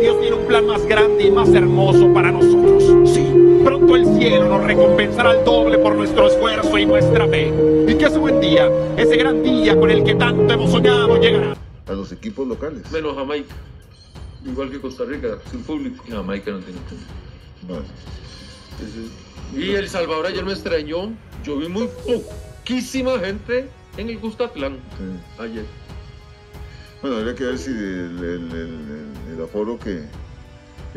Dios tiene un plan más grande y más hermoso para nosotros. Sí, pronto el cielo nos recompensará al doble por nuestro esfuerzo y nuestra fe. Y que ese buen día, ese gran día con el que tanto hemos soñado llegará. A los equipos locales. Menos Jamaica. Igual que Costa Rica, sin público. Jamaica no tiene público. Vale. Y El Salvador ayer me extrañó. Yo vi muy poquísima gente en el Cuscatlán ayer. Bueno, habría que ver si el aforo que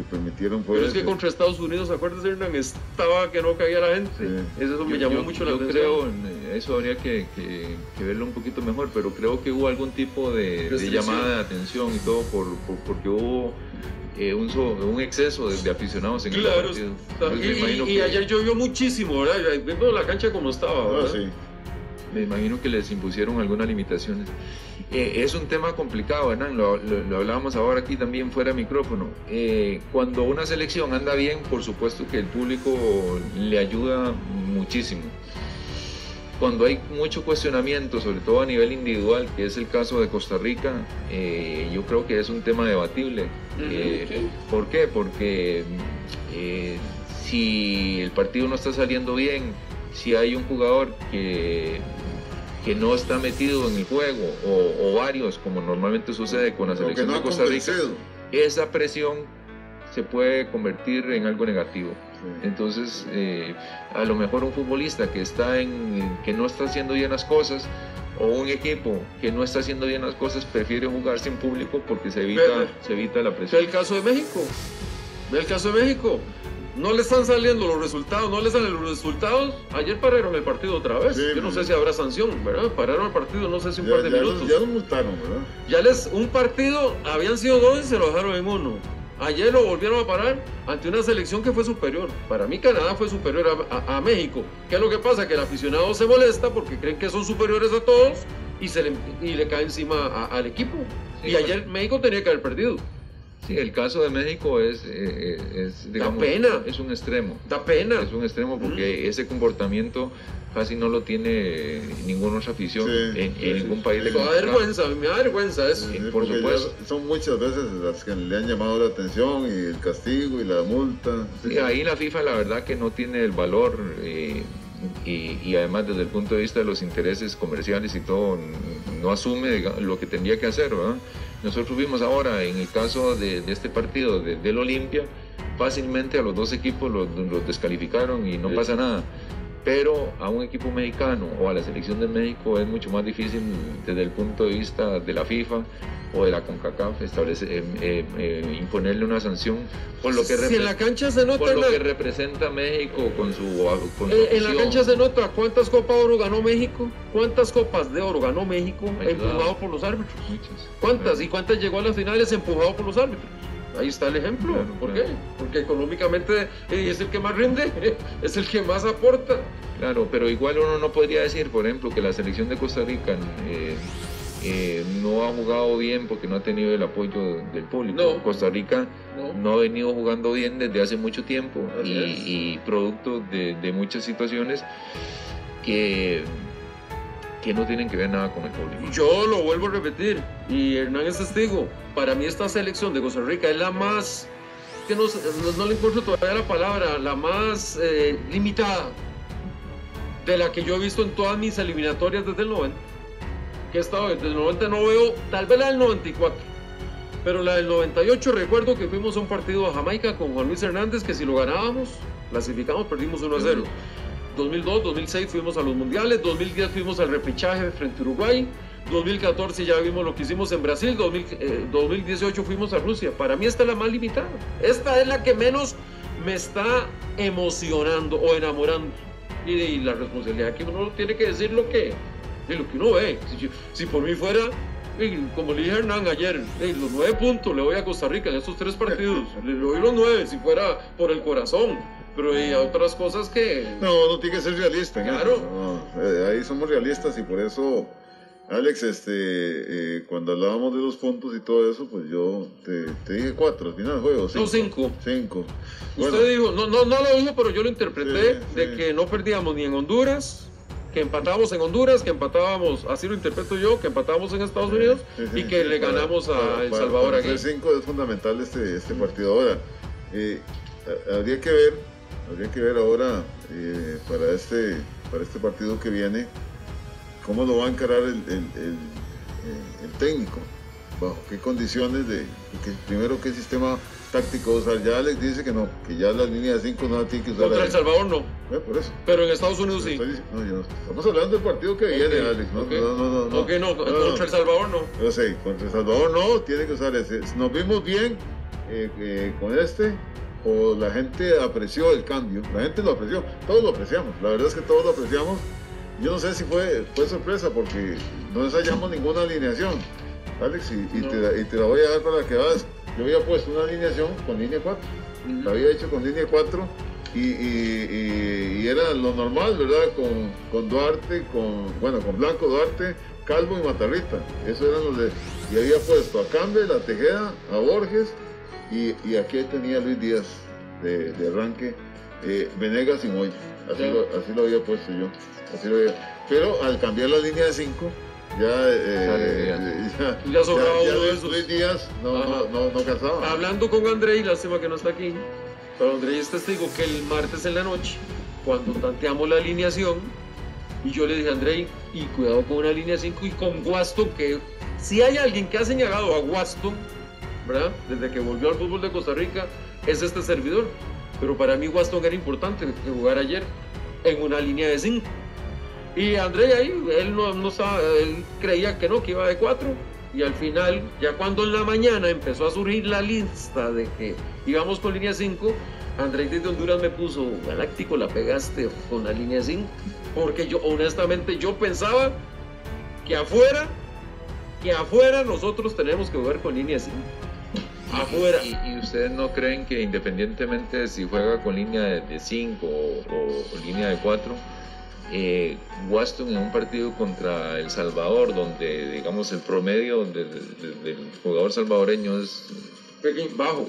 permitieron... Pero es que contra Estados Unidos, acuérdese, Hernán, estaba que no caía la gente. Sí. Eso me llamó mucho la atención. Yo creo, eso habría que verlo un poquito mejor, pero creo que hubo algún tipo de llamada de atención y todo, porque hubo un exceso de aficionados en claro, el partido. Y ayer llovió muchísimo, ¿verdad? Viendo la cancha como estaba, ¿verdad? Sí. Me imagino que les impusieron algunas limitaciones. Es un tema complicado, Hernán, lo hablábamos ahora aquí también fuera de micrófono. Cuando una selección anda bien, por supuesto que el público le ayuda muchísimo. Cuando hay mucho cuestionamiento, sobre todo a nivel individual, que es el caso de Costa Rica, yo creo que es un tema debatible. ¿Por qué? Porque si el partido no está saliendo bien, si hay un jugador que no está metido en el juego, o varios, como normalmente sucede con la selección de Costa Rica, esa presión se puede convertir en algo negativo. Sí. Entonces, a lo mejor un futbolista que no está haciendo bien las cosas, o un equipo que no está haciendo bien las cosas, prefiere jugar sin público porque se evita la presión. El caso de México. El caso de México. No le están saliendo los resultados, no le salen los resultados. Ayer pararon el partido otra vez. Sí, yo no sé si habrá sanción, ¿verdad? Pararon el partido, no sé si un par de minutos. Ya lo multaron, ¿verdad? Ya un partido, habían sido dos y se lo dejaron en uno. Ayer lo volvieron a parar ante una selección que fue superior. Para mí Canadá fue superior a México. ¿Qué es lo que pasa? Que el aficionado se molesta porque creen que son superiores a todos y le cae encima al equipo. Sí, y ayer México tenía que haber perdido. Sí, el caso de México digamos, da pena. Es un extremo. Da pena. Es un extremo porque ese comportamiento casi no lo tiene ninguna otra afición en ningún país. Me da vergüenza, me da vergüenza eso. Sí, por supuesto. Son muchas veces las que le han llamado la atención y el castigo y la multa. Sí, sí. Ahí la FIFA la verdad que no tiene el valor y además desde el punto de vista de los intereses comerciales y todo, no asume lo que tendría que hacer, ¿verdad? Nosotros vimos ahora, en el caso de este partido del Olimpia, fácilmente a los dos equipos los descalificaron y no pasa nada. Pero a un equipo mexicano o a la selección de México es mucho más difícil desde el punto de vista de la FIFA o de la CONCACAF imponerle una sanción por lo que, representa México con su en la cancha se nota cuántas Copas de Oro ganó México, cuántas Copas de Oro ganó México empujado por los árbitros. Muchas. ¿Cuántas? ¿Y cuántas llegó a las finales empujado por los árbitros? Ahí está el ejemplo. Claro, ¿Por qué? Porque económicamente es el que más rinde, es el que más aporta. Claro, pero igual uno no podría decir, por ejemplo, que la selección de Costa Rica no ha jugado bien porque no ha tenido el apoyo del público. No. Costa Rica no ha venido jugando bien desde hace mucho tiempo y producto de muchas situaciones que no tienen que ver nada con el público. Yo lo vuelvo a repetir, y Hernán es testigo, para mí esta selección de Costa Rica es la más, que no le encuentro todavía la palabra, la más limitada de la que yo he visto en todas mis eliminatorias desde el 90, que he estado desde el 90 no veo, tal vez la del 94, pero la del 98 recuerdo que fuimos a un partido a Jamaica con Juan Luis Hernández, que si lo ganábamos, clasificamos, perdimos 1-0. 2002, 2006 fuimos a los mundiales, 2010 fuimos al repechaje frente a Uruguay, 2014 ya vimos lo que hicimos en Brasil, 2018 fuimos a Rusia. Para mí esta es la más limitada, esta es la que menos me está emocionando o enamorando, y la responsabilidad que uno tiene que decir lo que uno ve. Si por mí fuera, como le dije a Hernán ayer, los 9 puntos le voy a Costa Rica en estos 3 partidos, le doy los 9 si fuera por el corazón. Pero hay otras cosas que... No tiene que ser realista. Claro. Ahí somos realistas y por eso, Alex, cuando hablábamos de los puntos y todo eso, pues yo te dije 4 al final del juego. 5. Usted dijo, no lo dijo, pero yo lo interpreté, de que no perdíamos ni en Honduras, que empatábamos en Honduras, que empatábamos, así lo interpreto yo, que empatábamos en Estados Unidos y que le ganamos a El Salvador aquí. El 5 es fundamental este partido ahora. Habría que ver ahora para este partido que viene cómo lo va a encarar el técnico, bajo qué condiciones, primero qué sistema táctico usar. Ya Alex dice que no, que ya la línea de 5 no la tiene que usar. Contra El Salvador no, por eso. Pero en Estados Unidos sí. No, yo no. Estamos hablando del partido que viene, Alex. No, contra El Salvador no. Yo sé, contra El Salvador no, tiene que usar ese. Nos vimos bien con este, o la gente apreció el cambio, la gente lo apreció, todos lo apreciamos, la verdad es que todos lo apreciamos. Yo no sé si fue sorpresa porque no ensayamos ninguna alineación, Alex, y te la voy a dar para que veas. Yo había puesto una alineación con línea 4, la había hecho con línea 4 y era lo normal, ¿verdad? Con Duarte, con Blanco, Duarte, Calvo y Matarrita, eso eran los de... Y había puesto a Cambé, a Tejeda, a Borges y aquí tenía Luis Díaz de arranque, Venega sin hoy, así lo había puesto yo, pero al cambiar la línea de 5, ya sobraba uno de esos. Luis Díaz no cansaba. Hablando con André, y lástima que no está aquí, pero André es testigo que el martes en la noche, cuando tanteamos la alineación, y yo le dije a André, y cuidado con una línea 5 y con Waston, que si hay alguien que ha señalado a Waston, ¿verdad?, desde que volvió al fútbol de Costa Rica, es este servidor. Pero para mí Waston era importante que jugara ayer en una línea de 5. Y André ahí, él creía que no, que iba de 4. Y al final, ya cuando en la mañana empezó a surgir la lista de que íbamos con línea 5, André desde Honduras me puso, Galáctico, la pegaste con la línea 5. Porque yo, honestamente, yo pensaba que afuera nosotros tenemos que jugar con línea 5. Afuera. ¿Y ustedes no creen que independientemente de si juega con línea de 5 o línea de 4, Waston en un partido contra El Salvador, donde digamos el promedio del jugador salvadoreño es bajo,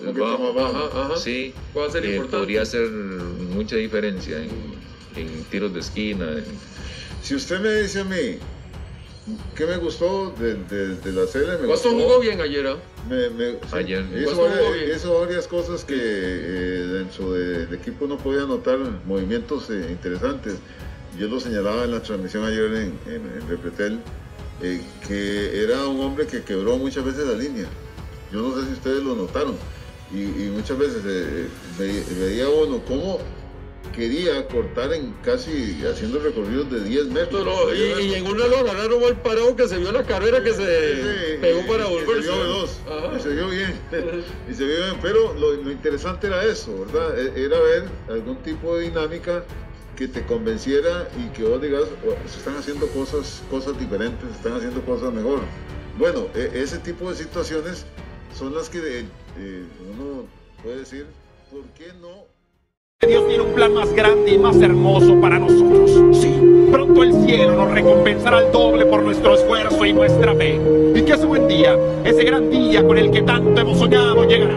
sí, podría hacer mucha diferencia en tiros de esquina. Si usted me dice a mí ¿qué me gustó de la serie? Waston jugó bien ayer, ¿eh? Ayer. Hizo varias cosas que dentro del equipo no podía notar, movimientos interesantes. Yo lo señalaba en la transmisión ayer en Repetel, que era un hombre que quebró muchas veces la línea. Yo no sé si ustedes lo notaron. Y muchas veces veía uno cómo quería cortar en casi haciendo recorridos de 10 metros. No, y en una lo ganaron mal parado, que se vio la carrera que se pegó para volverse. Se vio dos, se vio bien, y se vio bien. Pero lo interesante era eso, ¿verdad? Era ver algún tipo de dinámica que te convenciera y que vos digas, se están haciendo cosas diferentes, se están haciendo cosas mejor. Bueno, ese tipo de situaciones son las que uno puede decir, ¿por qué no? Dios tiene un plan más grande y más hermoso para nosotros. Sí, pronto el cielo nos recompensará al doble por nuestro esfuerzo y nuestra fe. Y que ese buen día, ese gran día con el que tanto hemos soñado, llegará.